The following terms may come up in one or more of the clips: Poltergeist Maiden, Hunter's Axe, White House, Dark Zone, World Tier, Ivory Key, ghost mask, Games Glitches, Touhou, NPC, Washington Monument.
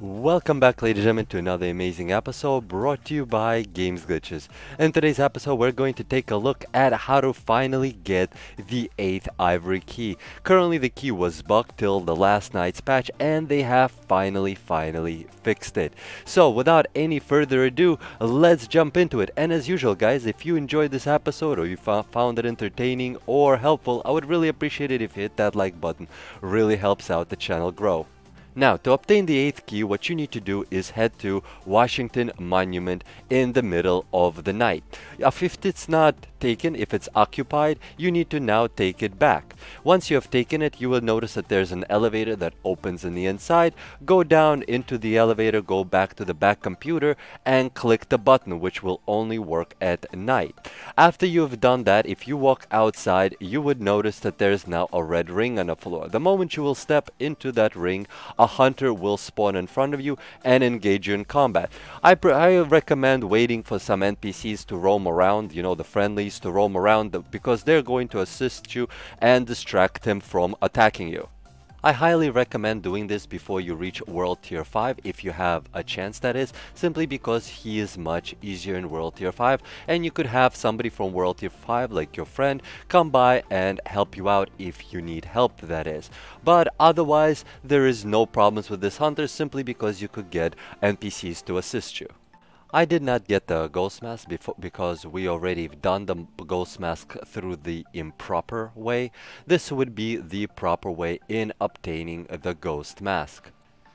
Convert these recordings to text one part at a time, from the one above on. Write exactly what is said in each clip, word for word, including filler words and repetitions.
Welcome back, ladies and gentlemen, to another amazing episode brought to you by Games Glitches. In today's episode, we're going to take a look at how to finally get the eighth Ivory Key. Currently, the key was bugged till the last night's patch, and they have finally, finally fixed it. So, without any further ado, let's jump into it. And as usual, guys, if you enjoyed this episode or you found it entertaining or helpful, I would really appreciate it if you hit that like button. Really helps out the channel grow. Now, to obtain the eighth key, what you need to do is head to Washington Monument in the middle of the night. If it's not taken, if it's occupied, you need to now take it back. Once you have taken it, you will notice that there's an elevator that opens in the inside. Go down into the elevator, go back to the back computer, and click the button, which will only work at night. After you've done that, if you walk outside, you would notice that there's now a red ring on the floor. The moment you will step into that ring, a hunter will spawn in front of you and engage you in combat. I, pr I recommend waiting for some N P Cs to roam around, you know, the friendlies to roam around, the, because they're going to assist you and distract them from attacking you. I highly recommend doing this before you reach World Tier five, if you have a chance, that is, simply because he is much easier in World Tier five, and you could have somebody from World Tier five, like your friend, come by and help you out if you need help, that is. But otherwise, there is no problems with this hunter, simply because you could get N P Cs to assist you. I did not get the ghost mask before because we already done the ghost mask through the improper way. This would be the proper way in obtaining the ghost mask.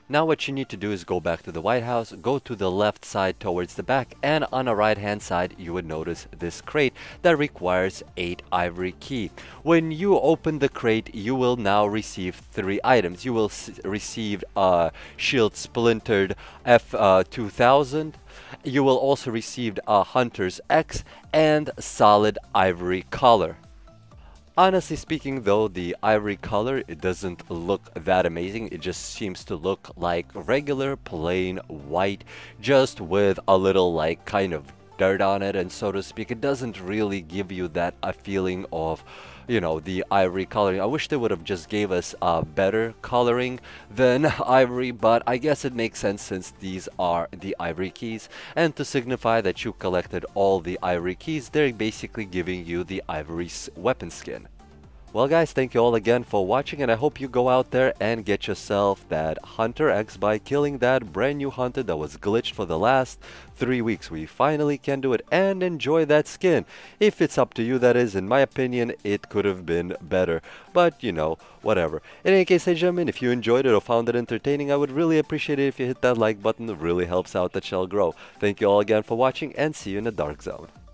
Now what you need to do is go back to the White House, go to the left side towards the back, and on the right hand side you would notice this crate that requires eight Ivory Key. When you open the crate, you will now receive three items. You will receive a uh, shield splintered F two thousand. You will also receive a Hunter's Axe and solid ivory collar. Honestly speaking though, the ivory collar, it doesn't look that amazing. It just seems to look like regular plain white, just with a little like kind of dirt on it, and so to speak. It doesn't really give you that a feeling of, you know, the ivory coloring. I wish they would have just gave us a uh, better coloring than ivory, but I guess it makes sense since these are the Ivory Keys, and to signify that you collected all the Ivory Keys, they're basically giving you the ivory weapon skin. Well guys, thank you all again for watching, and I hope you go out there and get yourself that Hunter Axe by killing that brand new hunter that was glitched for the last three weeks. We finally can do it, and enjoy that skin. If it's up to you, that is. In my opinion, it could have been better, but you know, whatever. In any case, ladies and gentlemen, if you enjoyed it or found it entertaining, I would really appreciate it if you hit that like button. It really helps out the channel grow. Thank you all again for watching, and see you in the Dark Zone.